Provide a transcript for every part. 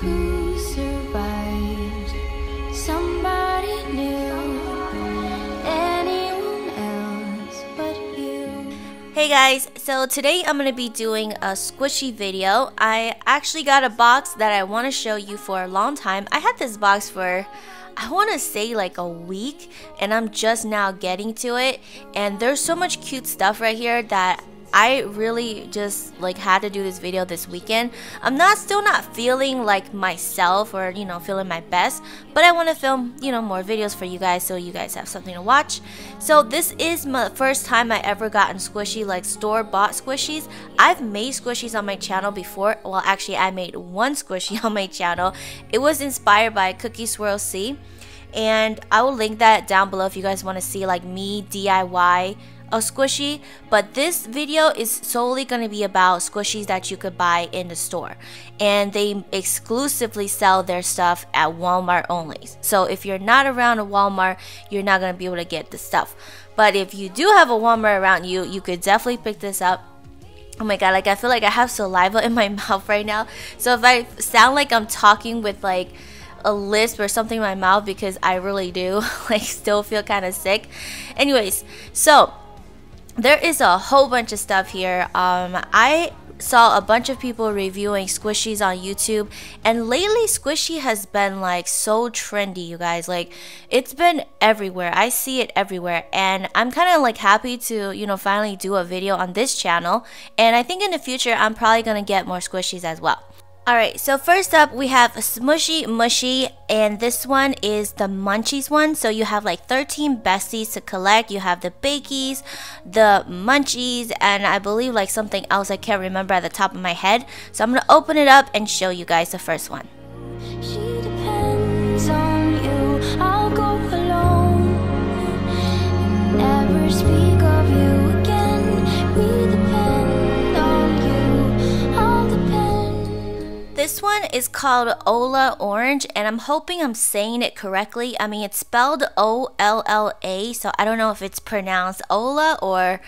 Who survived? Somebody knew. Anyone else but you. Hey guys, so today I'm going to be doing a squishy video. I actually got a box that I want to show you for a long time. I had this box for, I want to say like a week, and I'm just now getting to it. And there's so much cute stuff right here that I really just like had to do this video this weekend. I'm still not feeling like myself or, you know, feeling my best, but I want to film, you know, more videos for you guys so you guys have something to watch. So this is my first time I ever gotten squishy, like store-bought squishies. I've made squishies on my channel before. Well, actually I made one squishy on my channel. It was inspired by Cookie Swirl C, and I will link that down below if you guys want to see like me DIY a squishy. But this video is solely going to be about squishies that you could buy in the store, and they exclusively sell their stuff at Walmart only. So if you're not around a Walmart, you're not going to be able to get the stuff, but if you do have a Walmart around you, you could definitely pick this up. Oh my god, like I feel like I have saliva in my mouth right now, so if I sound like I'm talking with like a lisp or something in my mouth, because I really do like still feel kind of sick. Anyways, so there is a whole bunch of stuff here. I saw a bunch of people reviewing squishies on YouTube, and lately squishy has been like so trendy, you guys. Like it's been everywhere. I see it everywhere, and I'm kind of like happy to, you know, finally do a video on this channel, and I think in the future I'm probably gonna get more squishies as well. Alright, so first up we have Smooshy Mushy, and this one is the Munchies one. So you have like 13 besties to collect. You have the Bakies, the Munchies, and I believe like something else I can't remember at the top of my head. So I'm going to open it up and show you guys the first one. She depends on you. I'll go alone and never speak of you again. We depend. This one is called Ola Orange, and I'm hoping I'm saying it correctly. I mean, it's spelled O-L-L-A, so I don't know if it's pronounced Ola or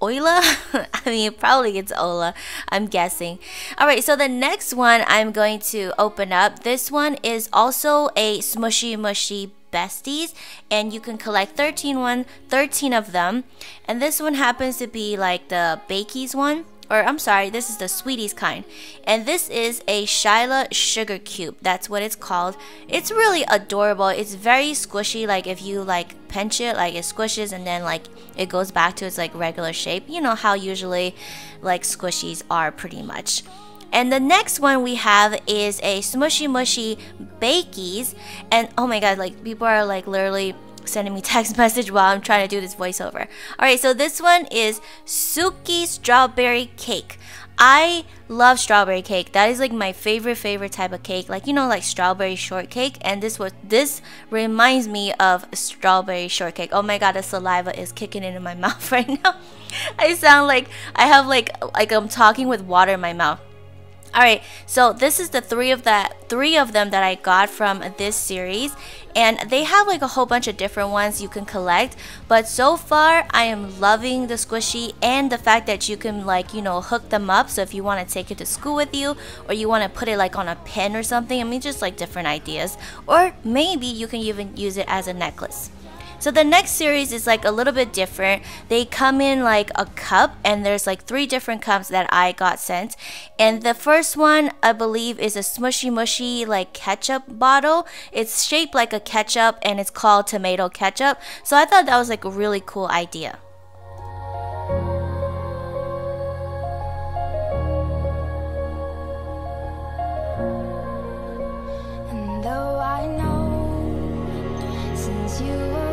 Oila. I mean, probably it's Ola, I'm guessing. Alright, so the next one I'm going to open up. This one is also a Smooshy Mushy besties, and you can collect 13 of them. And this one happens to be like the Bakies one. Or I'm sorry, this is the Sweeties kind. And this is a Shyla Sugar Cube. That's what it's called. It's really adorable. It's very squishy. Like if you like pinch it, like it squishes and then like it goes back to its like regular shape. You know how usually like squishies are pretty much. And the next one we have is a Smooshy Mushy Bakies. And oh my god, like people are like literally sending me text message while I'm trying to do this voiceover. Alright, so this one is Suki Strawberry Cake. I love strawberry cake. That is like my favorite type of cake. Like, you know, like strawberry shortcake. And this reminds me of strawberry shortcake. Oh my god, the saliva is kicking into my mouth right now. I sound like I have like I'm talking with water in my mouth. Alright, so this is the three of them that I got from this series, and they have like a whole bunch of different ones you can collect, but so far I am loving the squishy and the fact that you can like, you know, hook them up. So if you want to take it to school with you, or you want to put it like on a pin or something, I mean just like different ideas, or maybe you can even use it as a necklace. So the next series is like a little bit different. They come in like a cup, and there's like 3 different cups that I got sent. And the first one I believe is a Smooshy Mushy like ketchup bottle. It's shaped like a ketchup, and it's called tomato ketchup. So I thought that was like a really cool idea. And though I know since you were.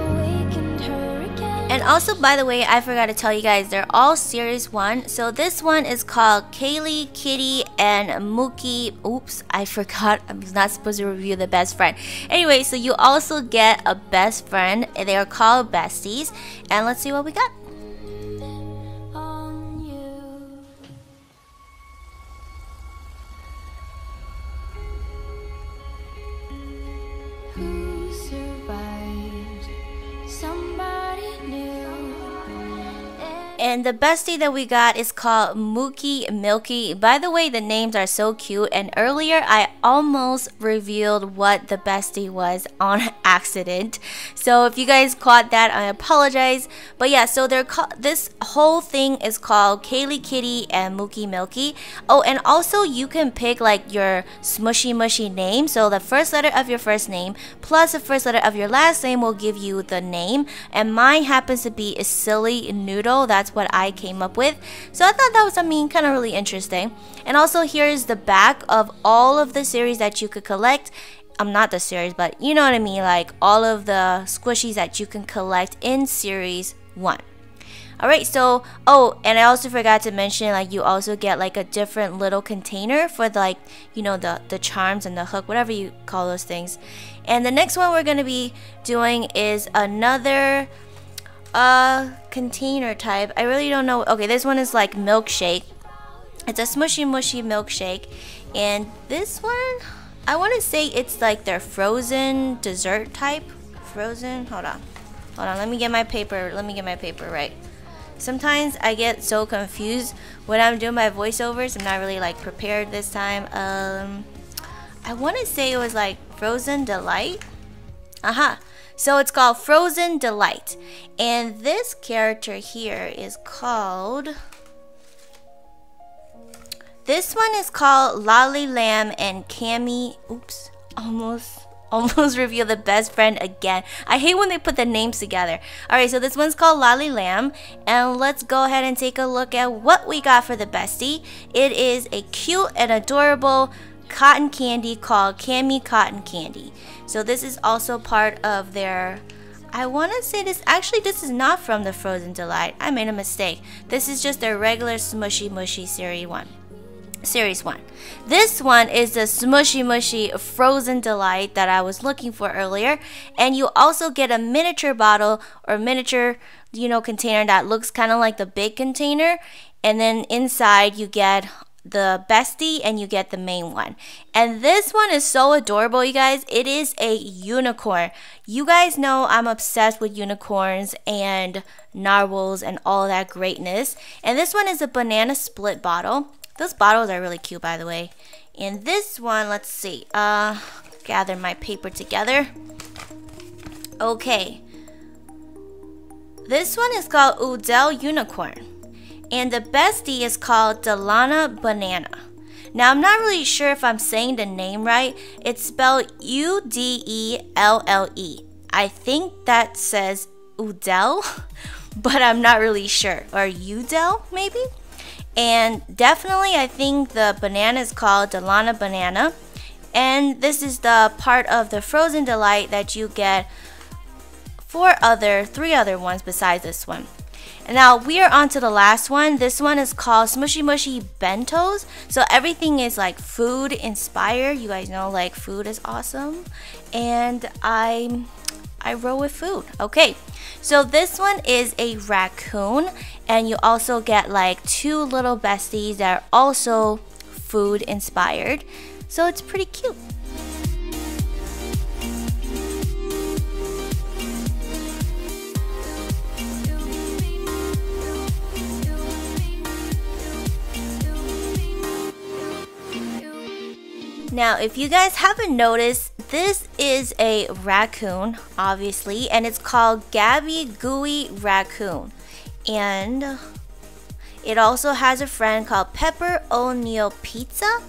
And also, by the way, I forgot to tell you guys, they're all series 1. So this one is called Kaylee Kitty and Mookie. Oops, I forgot. I'm not supposed to review the best friend. Anyway, so you also get a best friend. They are called besties. And let's see what we got. And the bestie that we got is called Mookie Milky. By the way, the names are so cute, and earlier I almost revealed what the bestie was on accident. So if you guys caught that, I apologize. But yeah, so they're this whole thing is called Kaylee Kitty and Mookie Milky. Oh, and also you can pick like your Smooshy Mushy name. So the first letter of your first name plus the first letter of your last name will give you the name. And mine happens to be a Silly Noodle. That's what I came up with. So I thought that was, I mean, kind of really interesting. And also here's the back of all of the series that you could collect. Not the series, but you know what I mean, like all of the squishies that you can collect in series 1. Alright, so, oh, and I also forgot to mention, like, you also get, like, a different little container for, like, you know, the charms and the hook, whatever you call those things. And the next one we're going to be doing is another container type. I really don't know. Okay, this one is, like, milkshake. It's a Smooshy Mushy milkshake. And this one, I want to say it's, like, their frozen dessert type. Frozen, hold on, let me get my paper, right. Sometimes I get so confused when I'm doing my voiceovers. I'm not really like prepared this time. I want to say it was like Frozen Delight. So it's called Frozen Delight. And this character here is called... This one is called Lolly Lamb and Cammy. Oops, almost reveal the best friend again. I hate when they put the names together. Alright, so this one's called Lolly Lamb, and let's go ahead and take a look at what we got for the bestie. It is a cute and adorable cotton candy called Cammy Cotton Candy. So this is also part of their, I want to say this, actually this is not from the Frozen Delight. I made a mistake. This is just their regular Smooshy Mushy series 1. This one is the Smooshy Mushy Frozen Delight that I was looking for earlier, and you also get a miniature bottle or miniature, you know, container that looks kind of like the big container, and then inside you get the bestie and you get the main one. And this one is so adorable, you guys. It is a unicorn. You guys know I'm obsessed with unicorns and narwhals and all that greatness. And this one is a banana split bottle. Those bottles are really cute, by the way. And this one, let's see. Gather my paper together. Okay. This one is called Udelle Unicorn. And the bestie is called Delana Banana. Now, I'm not really sure if I'm saying the name right. It's spelled U-D-E-L-L-E. I think that says Udelle, but I'm not really sure. Or Udelle, maybe? And definitely, I think the banana is called Delana Banana. And this is the part of the Frozen Delight that you get three other ones besides this one. And now we are on to the last one. This one is called Smooshy Mushy Bentos. So everything is like food inspired. You guys know like food is awesome. And I roll with food. Okay, so this one is a raccoon, and you also get like two little besties that are also food inspired. So it's pretty cute. Now, if you guys haven't noticed, this is a raccoon, obviously, and it's called Gabby Gooey Raccoon. And it also has a friend called Pepper O'Neill Pizza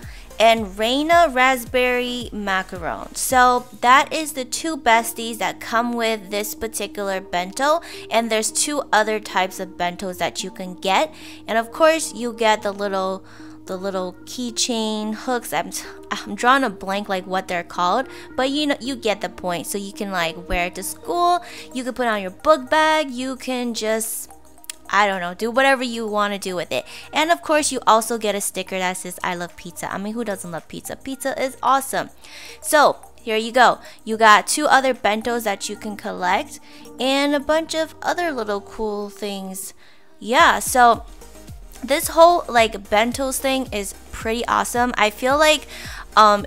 and Reina Raspberry Macaron. So that is the two besties that come with this particular bento, and there's two other types of bentos that you can get. And of course, you get the little keychain hooks. I'm drawing a blank like what they're called, but you know, you get the point. So you can like wear it to school, you can put on your book bag, you can just, I don't know, do whatever you want to do with it. And of course, you also get a sticker that says I love pizza. I mean, who doesn't love pizza? Pizza is awesome. So here you go. You got two other bentos that you can collect and a bunch of other little cool things. Yeah, so this whole like bentos thing is pretty awesome. I feel like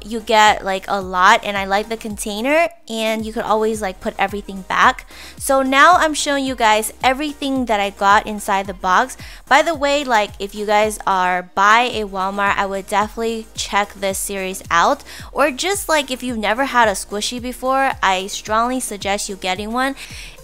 you get like a lot, and I like the container, and you could always like put everything back. So now I'm showing you guys everything that I got inside the box. By the way, like if you guys are by a Walmart, I would definitely check this series out, or just like if you've never had a squishy before, I strongly suggest you getting one.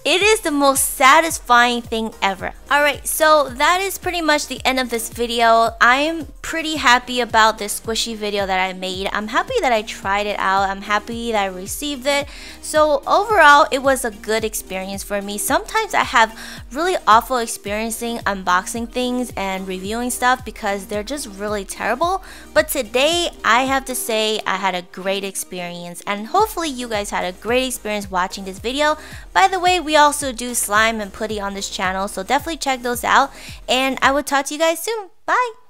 It is the most satisfying thing ever. Alright, so that is pretty much the end of this video. I'm pretty happy about this squishy video that I made. I'm happy that I tried it out. I'm happy that I received it. So overall, it was a good experience for me. Sometimes I have really awful experiencing unboxing things and reviewing stuff because they're just really terrible. But today, I have to say I had a great experience, and hopefully you guys had a great experience watching this video. By the way, we also do slime and putty on this channel, so definitely check those out, and I will talk to you guys soon. Bye.